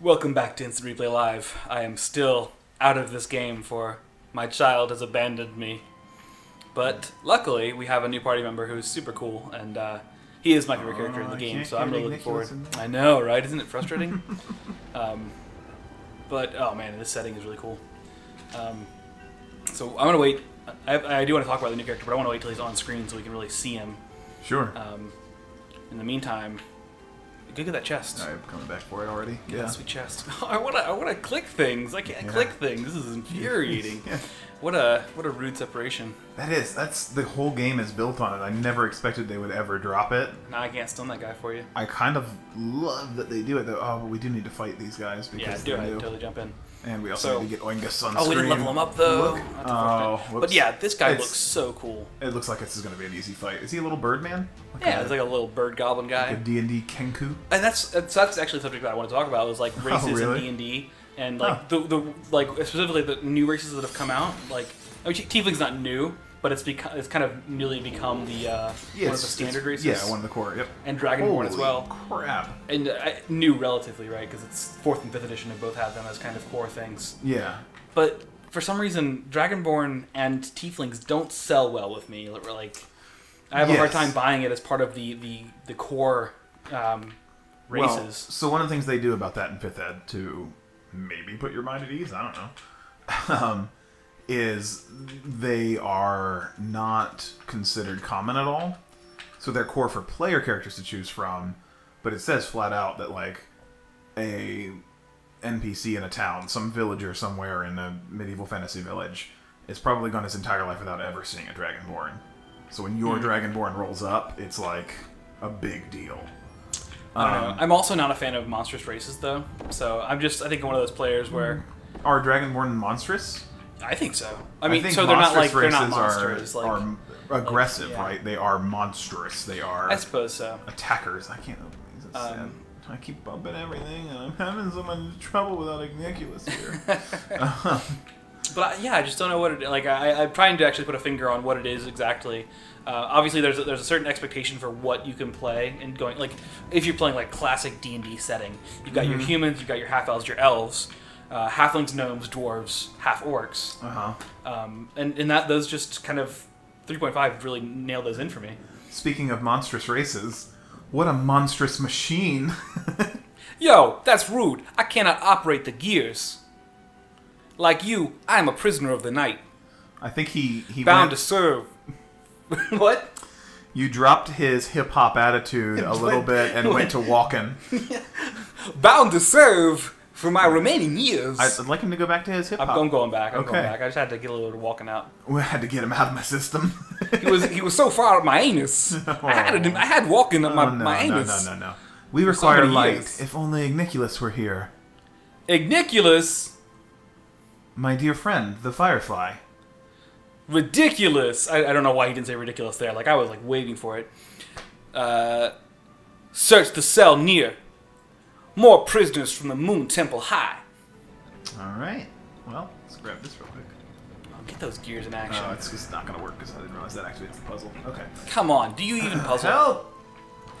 Welcome back to Instant Replay Live. I am still out of this game, for my child has abandoned me. But luckily, we have a new party member who's super cool, and he is my favorite character in the game, so I'm really looking forward. I know, right? Isn't it frustrating? But, oh man, this setting is really cool. So I'm going to wait. I do want to talk about the new character, but I want to wait till he's on screen so we can really see him. Sure. In the meantime, go get that chest. I'm coming back for it already. Get that sweet chest. I wanna click things. I can't click things. This is infuriating. What a rude separation. That is. That's the whole game is built on it. I never expected they would ever drop it. Now I can't stun that guy for you. I kind of love that they do it though. Oh, but we do need to fight these guys because yeah, I totally jump in. And we also need to get Óengus on screen. Oh, we didn't level him up though. Oh, but yeah, this guy looks so cool. It looks like this is going to be an easy fight. Is he a little bird man? Like yeah, he's like a little bird goblin guy. Like a D&D Kenku. And that's actually a subject that I want to talk about. It was like races in D&D, and like like specifically the new races that have come out. Like I mean, Tiefling's not new, but it's kind of newly become the one of the standard races. Yeah, one of the core. Yep. And Dragonborn as well. Crap. And new relatively, right? Because it's 4th and 5th edition, and both have them as kind of core things. Yeah. But for some reason, Dragonborn and Tieflings don't sell well with me. Like, I have a hard time buying it as part of the core races. Well, so one of the things they do about that in 5th Ed to maybe put your mind at ease, I don't know. Is they are not considered common at all. So they're core for player characters to choose from, but it says flat out that like a NPC in a town, some villager somewhere in a medieval fantasy village, is probably gone his entire life without ever seeing a Dragonborn. So when your Dragonborn rolls up, it's like a big deal. I don't know. I'm also not a fan of monstrous races though. So I'm just, I think I'm one of those players where... Are Dragonborn monstrous? I think so. I mean, so they're not like they're not monsters. Are aggressive, like, right? They are monstrous. They are. I suppose so. Attackers. I can't open these. It's sad. I keep bumping everything, and I'm having so much trouble without Igniculus here. But yeah, I just don't know what it like. I'm trying to actually put a finger on what it is exactly. Obviously, there's a certain expectation for what you can play, and going like if you're playing like classic D&D setting, you've got your humans, you've got your half elves, your elves. Halflings, gnomes, dwarves, half-orcs. And those just kind of... 3.5 really nailed those in for me. Speaking of monstrous races, what a monstrous machine. Yo, that's rude. I cannot operate the gears. Like you, I am a prisoner of the night. I think he bound to serve. What? You dropped his hip-hop attitude a little bit and went to walking. Bound to serve... For my remaining years... I'd like him to go back to his hip-hop. I'm going back. I'm going back. I just had to get a little bit of walking out. I had to get him out of my system. he was so far up my anus. Oh. I had walking up my anus. No. We require light. Years. If only Igniculus were here. Igniculus? My dear friend, the Firefly. Ridiculous. I don't know why he didn't say ridiculous there. Like, I was, like, waiting for it. Search the cell near... More prisoners from the Moon Temple High. All right. Well, let's grab this real quick. I'll get those gears in action. Oh, it's just not going to work because I didn't realize that activates the puzzle. Okay. Come on. Do you even puzzle? Help!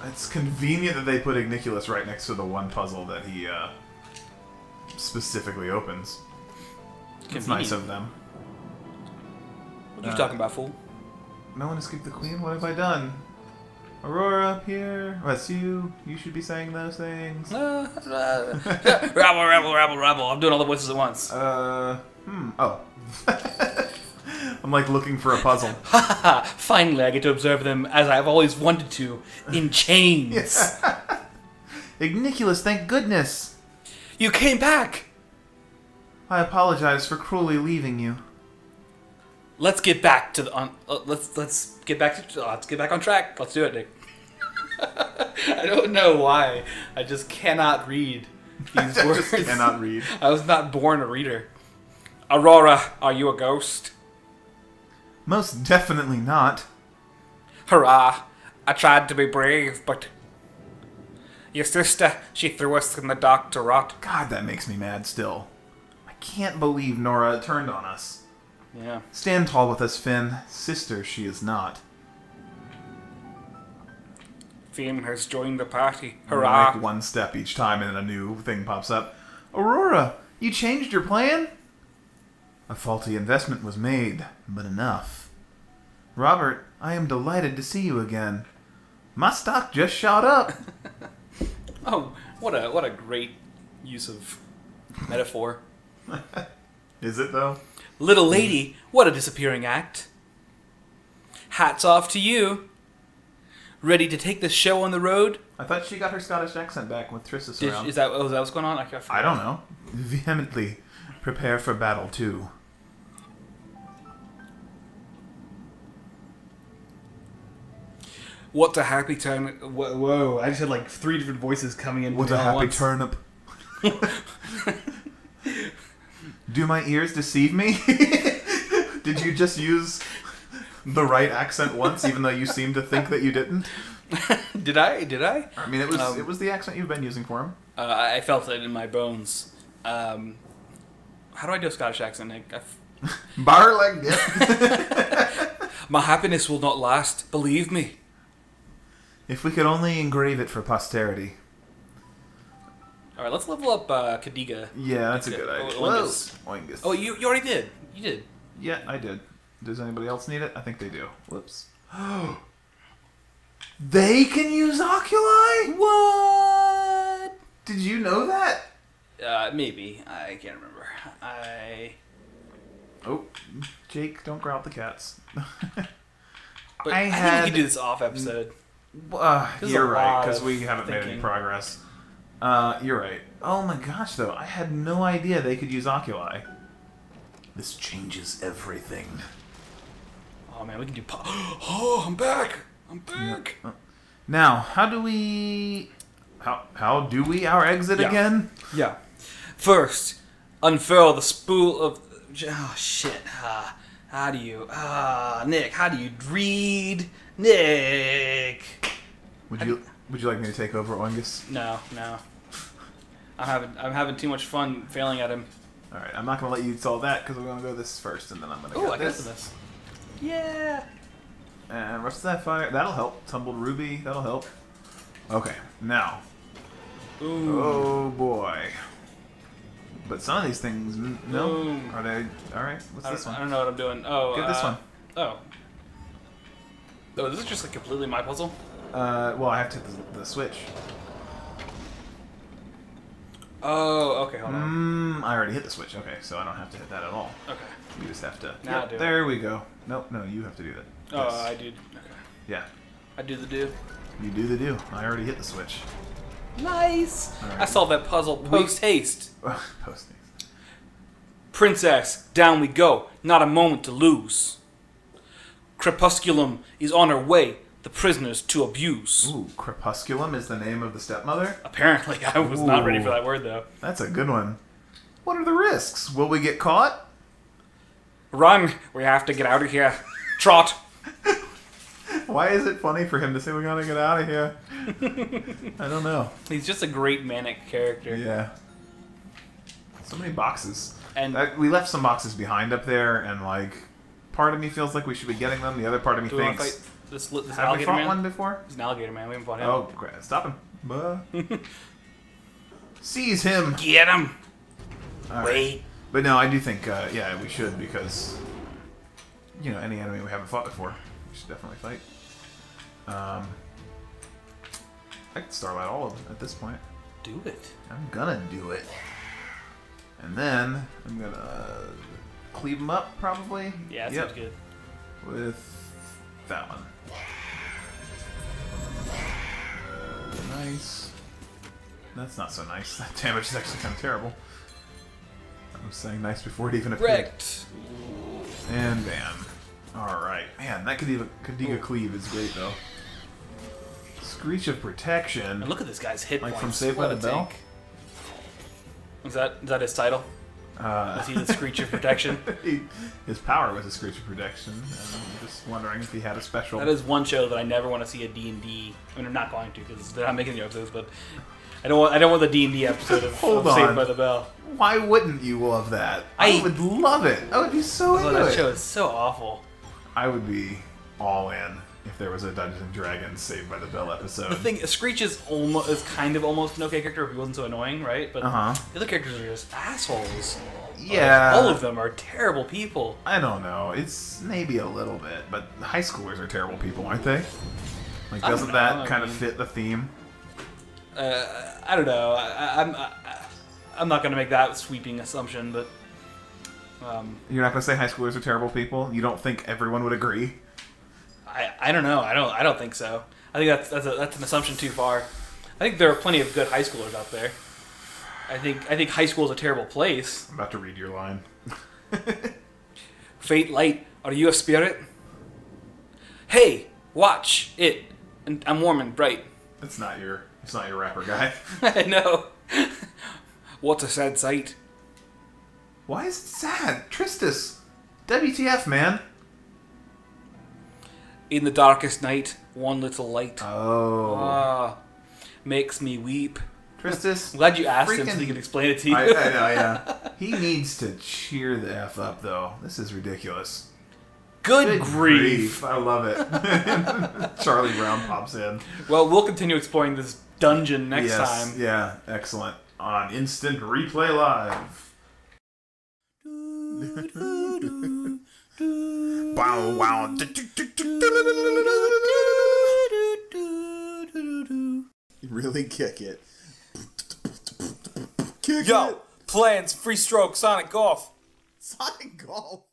It's convenient that they put Igniculus right next to the one puzzle that he specifically opens. Convenient. It's nice of them. What are you talking about, fool? No one escaped the Queen? What have I done? Aurora up here. Oh, that's you. You should be saying those things. Rabble. I'm doing all the voices at once. Oh. I'm like looking for a puzzle. Finally, I get to observe them as I've always wanted to, in chains. Igniculus, thank goodness. You came back. I apologize for cruelly leaving you. Let's get back to the let's get back on track. Let's do it, Nick. I don't know why. I just cannot read these words. I cannot read. I was not born a reader. Aurora, are you a ghost? Most definitely not. Hurrah! I tried to be brave, but your sister, she threw us in the dock to rot. God, that makes me mad still. I can't believe Nora turned on us. Yeah. Stand tall with us, Finn. Sister, she is not. Finn has joined the party. Hurrah! Like one step each time, and then a new thing pops up. Aurora, you changed your plan? A faulty investment was made, but enough. Robert, I am delighted to see you again. My stock just shot up. Oh, what a great use of metaphor. Is it, though? Little lady, what a disappearing act. Hats off to you. Ready to take the show on the road? I thought she got her Scottish accent back with Tristis around. Is that what's going on? I don't know. Vehemently prepare for battle, too. What a happy turn... Whoa, I just had like 3 different voices coming in. What a happy turnip. Do my ears deceive me? Did you just use the right accent once, even though you seem to think that you didn't? Did I? I mean, it was the accent you've been using for him. I felt it in my bones. How do I do a Scottish accent, Nick? Bar like that. My happiness will not last, believe me. If we could only engrave it for posterity. Alright, let's level up Cadiga. Yeah, that's a good idea. Óengus. Oh, you already did. You did. Yeah, I did. Does anybody else need it? I think they do. Whoops. Oh. They can use Oculi? What? Did you know that? Maybe. I can't remember. Oh, Jake, don't growl at the cats. But I think we can do this off episode. You're right, because we haven't made any progress. You're right. Oh my gosh, though. I had no idea they could use Oculi. This changes everything. Oh man, we can do pop. Oh, I'm back! I'm back! Now, how do we our exit again? Yeah. First, unfurl the spool of... Oh, shit. How do you... Nick, how do you read? Nick! Would you like me to take over, Óengus? No. I'm having too much fun failing at him. All right, I'm not gonna let you solve that because we're gonna go this first, and then I'm gonna. Oh, I guess this. Yeah. And rust that fire. That'll help. Tumbled ruby. That'll help. Okay, now. Ooh. Oh boy. But some of these things, no. Ooh. Are they all right? What's this one? I don't know what I'm doing. Oh. Get this one. Oh. Oh, this is just like completely my puzzle. Well, I have to hit the switch. Oh, okay, hold on. I already hit the switch, okay, so I don't have to hit that at all. Okay. You just have to... Now do it. There we go. Nope, no, you have to do that. Oh, yes. I did. Okay. Yeah. I do the do. You do the do. I already hit the switch. Nice! Right. I solved that puzzle post-haste. Post-haste. Princess, down we go. Not a moment to lose. Crepusculum is on her way. The prisoners to abuse. Ooh, Crepusculum is the name of the stepmother? Apparently. I was not ready for that word, though. That's a good one. What are the risks? Will we get caught? Run! We have to get out of here. Trot! Why is it funny for him to say we gotta get out of here? I don't know. He's just a great manic character. Yeah. So many boxes. And we left some boxes behind up there, and, like, part of me feels like we should be getting them. The other part of me thinks... This have we fought one before? He's an alligator man. We haven't fought him. Oh, great. Stop him. Seize him. Get him. All wait. Right. But no, I do think, yeah, we should because, you know, any enemy we haven't fought before, we should definitely fight. I can starlight all of them at this point. Do it. I'm gonna do it. And then I'm gonna cleave them up, probably. Yeah, that sounds good. With that one. Nice. That's not so nice. That damage is actually kind of terrible. I was saying nice before it even appeared. Wrecked. And bam. Alright. Man, that Cadiga cleave is great, though. Screech of Protection. And look at this guy's hit points. Like from Saved by the Bell? Is that his title? Was he the Screech of Protection? His power was a Screech of Protection. I'm just wondering if he had a special... That is one show that I never want to see a D&D... I mean, I'm not going to, because they're not making the episodes, but... I don't want the D&D episode of Saved by the Bell. Why wouldn't you love that? I would love it! I would be so into it! That show is so awful. I would be all in. if there was a Dungeons and Dragons Saved by the Bell episode. The thing, Screech is kind of almost an okay character if he wasn't so annoying, right? But the other characters are just assholes. Yeah. All of them are terrible people. I don't know. It's maybe a little bit, but high schoolers are terrible people, aren't they? Like, doesn't that kind of fit the theme? I don't know. I'm not going to make that sweeping assumption, but... You're not going to say high schoolers are terrible people? You don't think everyone would agree? I don't know. I don't think so. I think that's an assumption too far. I think there are plenty of good high schoolers out there. I think high school is a terrible place. I'm about to read your line. Fate Light, are you a spirit? Hey, watch it, and I'm warm and bright. It's not your rapper guy. I know. What a sad sight. Why is it sad? Tristis, WTF, man? In the darkest night, one little light. Oh. Makes me weep. Tristis. I'm glad you asked him so he could explain it to you. I know, yeah. He needs to cheer the F up, though. This is ridiculous. Good grief. I love it. Charlie Brown pops in. Well, we'll continue exploring this dungeon next time. Yeah, excellent. On Instant Replay Live. Wow, wow. Really kick it. Kick it. Plans, free stroke, Sonic Golf. Sonic Golf?